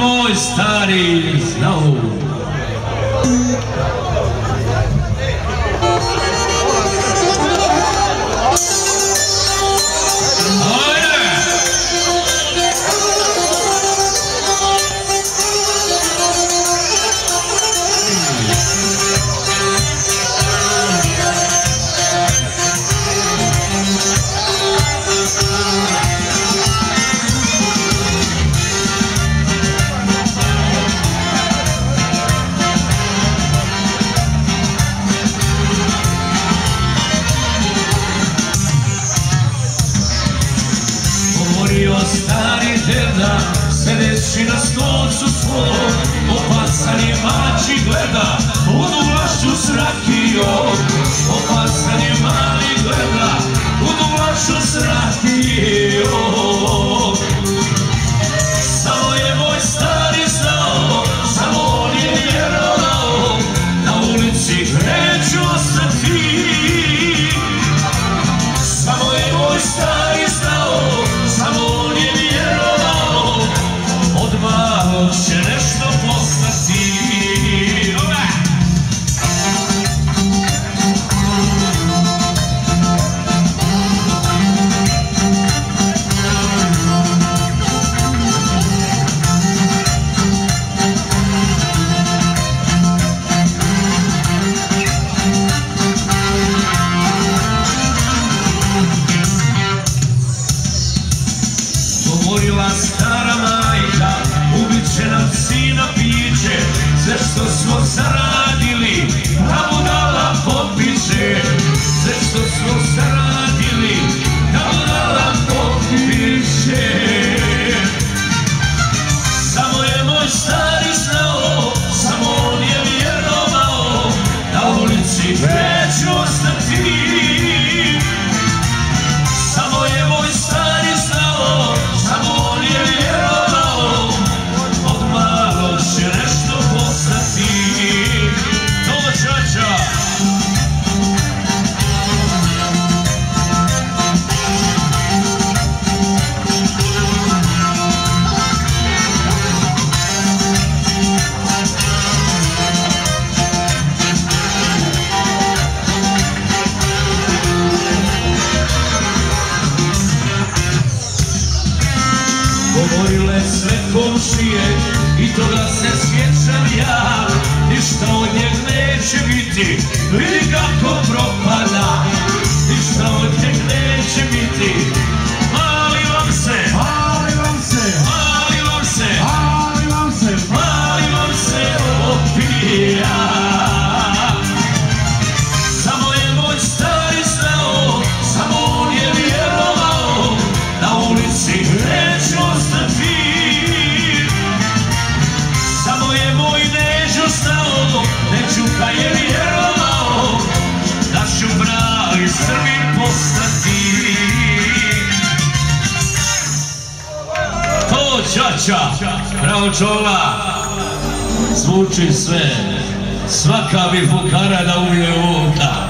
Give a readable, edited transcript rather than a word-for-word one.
moj stari znao. Sedeći na stolcu svom, opasan je mači gleda, onu vlašću srakio. Opasan je mali gleda, onu vlašću srakio. Samo je moj stari znao, samo on je vjerovao, na ulici neću ostati. Samo je moj stari znao, samo on je vjerovao, malo će nešto postati. Govorila stara majka, ubit će nam sina piće, sve što smo zaradili, ta budala popiće. Sve što smo zaradili, ta budala popiće. Samo je moj stari znao, samo on je vjerovao, na ulici neću ostati. Samo je moj stari znao, samo on je vjerovao, od malo će nešto postati. Dođađa! Govorile sve komšije i toga se sjećam ja, ništa od njeg neće biti, vidi kako propada. Ništa od njeg neće biti, mali vam se, mali vam se, mali vam se, mali vam se, mali vam se opija. Samo je moj stari znao, samo on je vjerovao, na ulici neću ostati. Samo je moj Neđo znao, Neđuka je vjerovao, da ću pravi Srbin postati. To čača, bravo čola, zvuči sve, svaka bi fukara da umije voda.